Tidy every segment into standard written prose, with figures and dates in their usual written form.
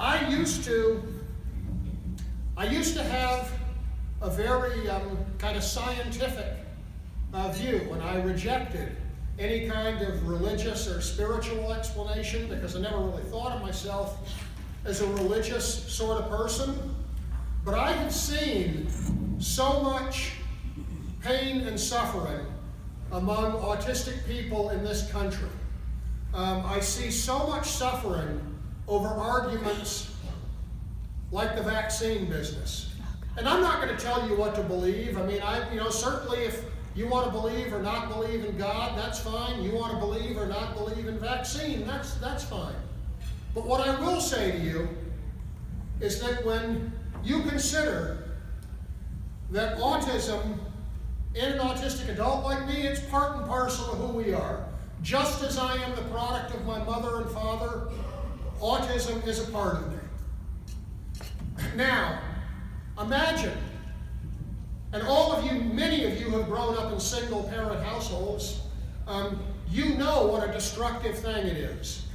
I used to have a very kind of scientific view when I rejected any kind of religious or spiritual explanation, because I never really thought of myself as a religious sort of person. But I had seen so much pain and suffering among autistic people in this country. I see so much suffering over arguments like the vaccine business. And I'm not going to tell you what to believe. I mean, certainly if you want to believe or not believe in God, that's fine. You want to believe or not believe in vaccine, that's fine. But what I will say to you is that when you consider that autism in an autistic adult like me, it's part and parcel of who we are. Just as I am the product of my mother and father, autism is a part of me. Now, imagine, and all of you, many of you have grown up in single parent households, you know what a destructive thing it is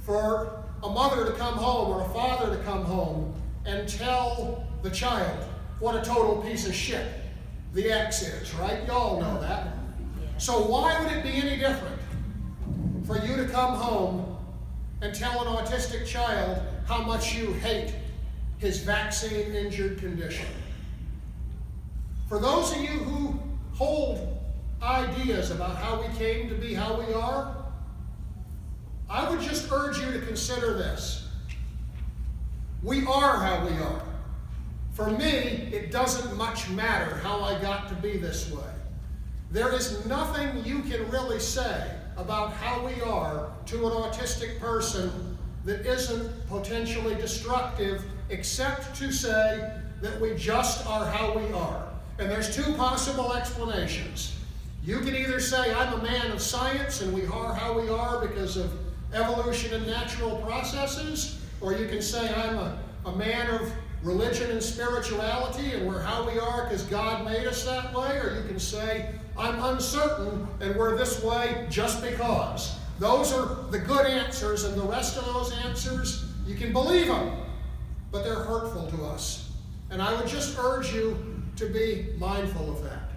for a mother to come home or a father to come home and tell the child what a total piece of shit the ex is, right? You all know that. So why would it be any different for you to come home and tell an autistic child how much you hate his vaccine-injured condition? For those of you who hold ideas about how we came to be how we are, I would just urge you to consider this. We are how we are. For me, it doesn't much matter how I got to be this way. There is nothing you can really say about how we are to an autistic person that isn't potentially destructive, except to say that we just are how we are. And there's two possible explanations. You can either say, I'm a man of science and we are how we are because of evolution and natural processes, or you can say, I'm a man of religion and spirituality and we're how we are because God made us that way, or you can say, I'm uncertain and we're this way just because. Those are the good answers, and the rest of those answers, you can believe them, but they're hurtful to us. And I would just urge you to be mindful of that.